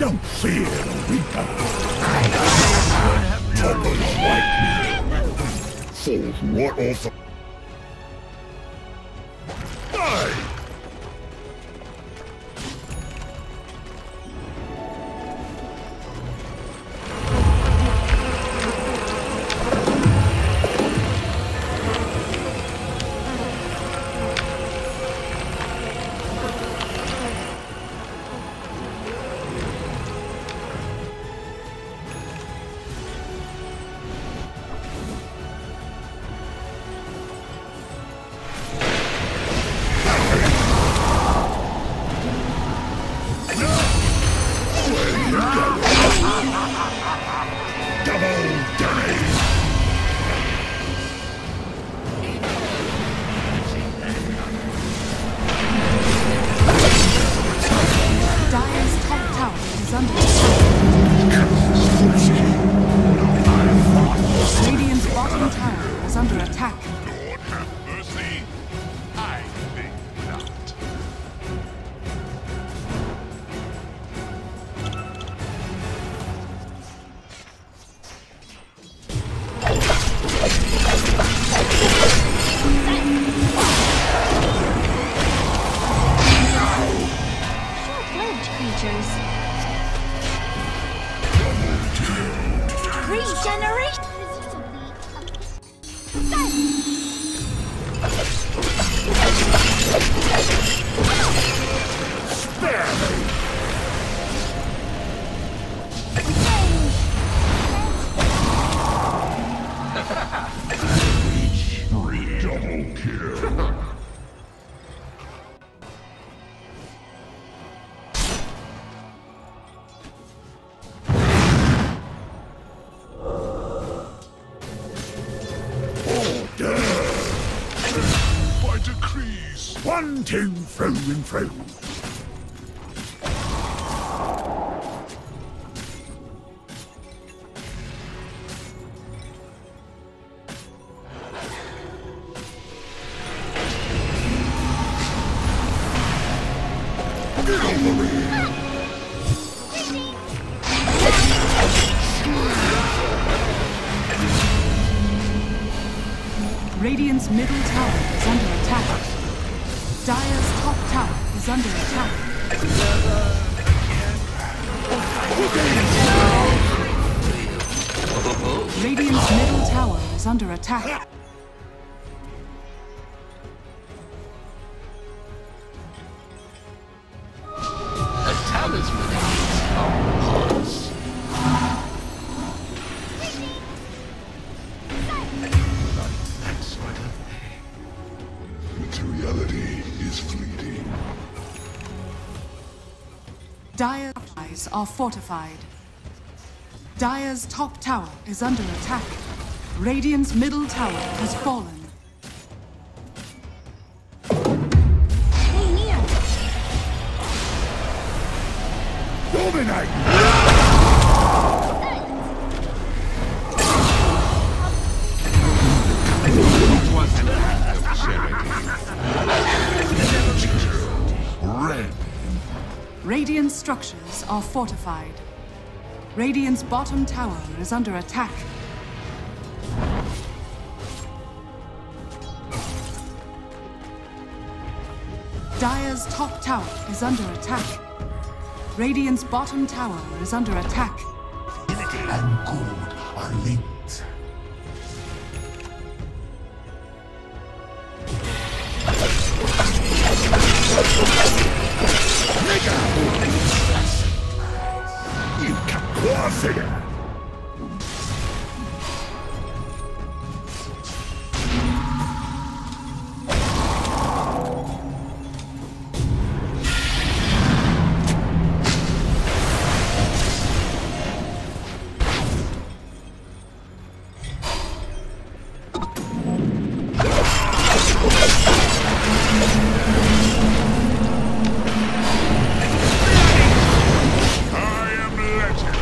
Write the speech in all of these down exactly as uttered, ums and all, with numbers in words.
Don't fear the reaper. Toppers like me. Foes what also. Die! One, two, through and through. Radiant's middle tower is under attack. Dire's top tower is under attack. Radiant's middle tower is under attack. A talisman is our hearts. Reality is fleeting. Dire's allies are fortified. Dire's top tower is under attack. Radiant's middle tower has fallen. Stay near. Dominate! Radiant structures are fortified. Radiant's bottom tower is under attack. Dire's top tower is under attack. Radiant's bottom tower is under attack. Divinity and gold are linked. You can cross it. I am legend.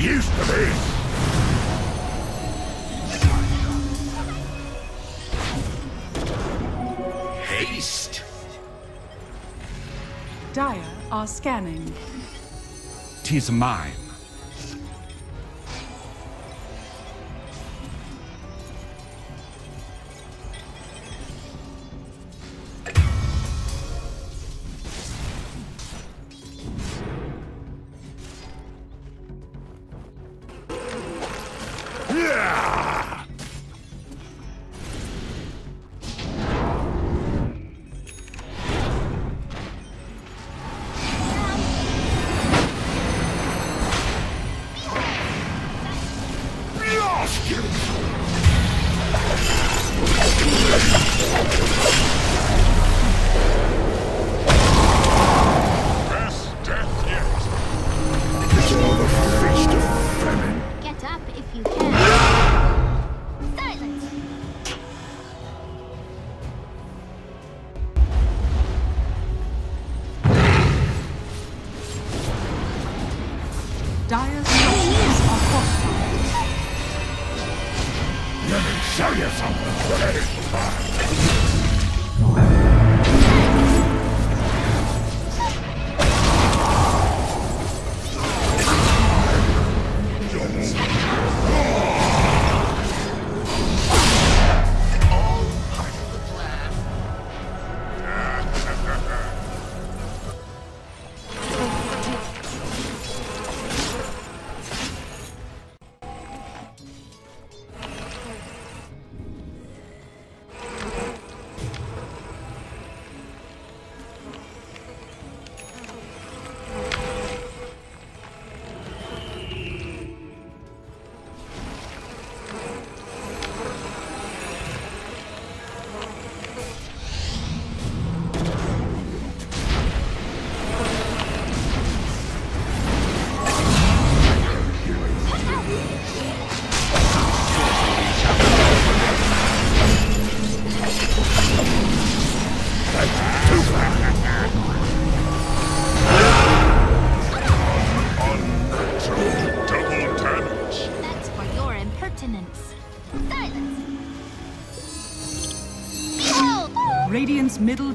used to be. Haste. Dire are scanning. 'Tis mine. Radiant's middle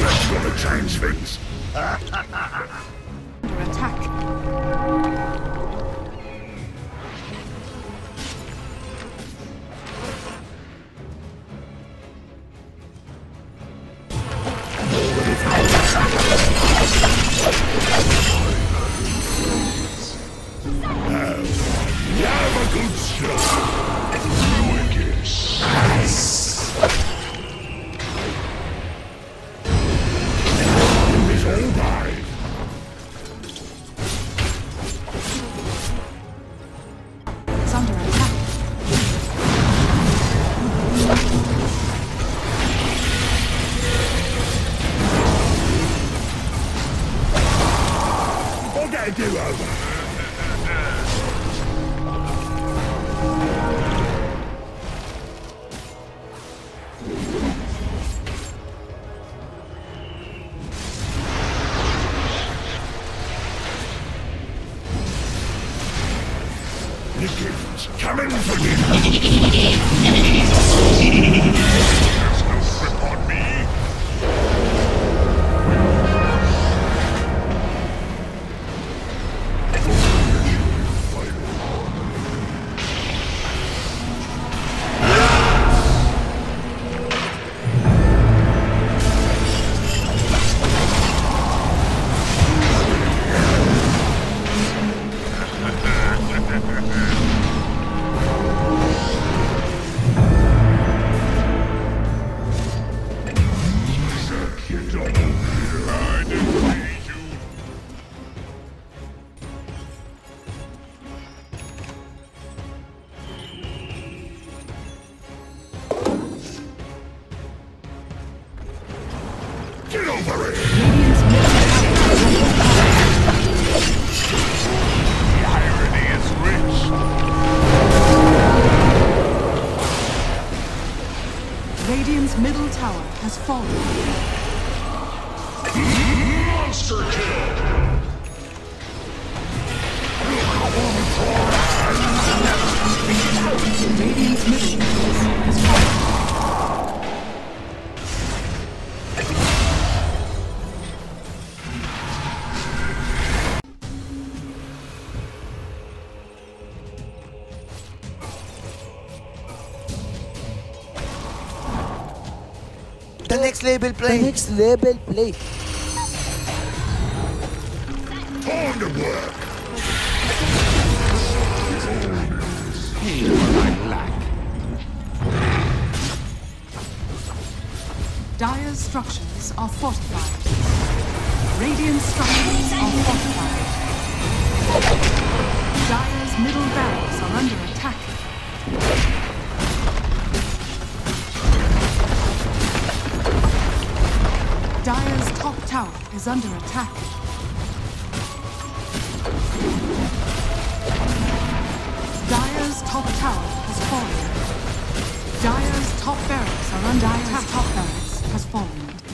That's gonna change things. Under attack. Coming for you! There's no grip on me! Radiant's middle tower has fallen. Monster kill! Radiant's mission is complete. The next label play. The next label play. On the work. Heal my lack. Dire's structures are fortified. Radiant structures are fortified. Dire's middle barracks are under attack. Dire's top tower is under attack. Dire's top tower has fallen. Dire's top barracks are under attack. Dire's top barracks has fallen.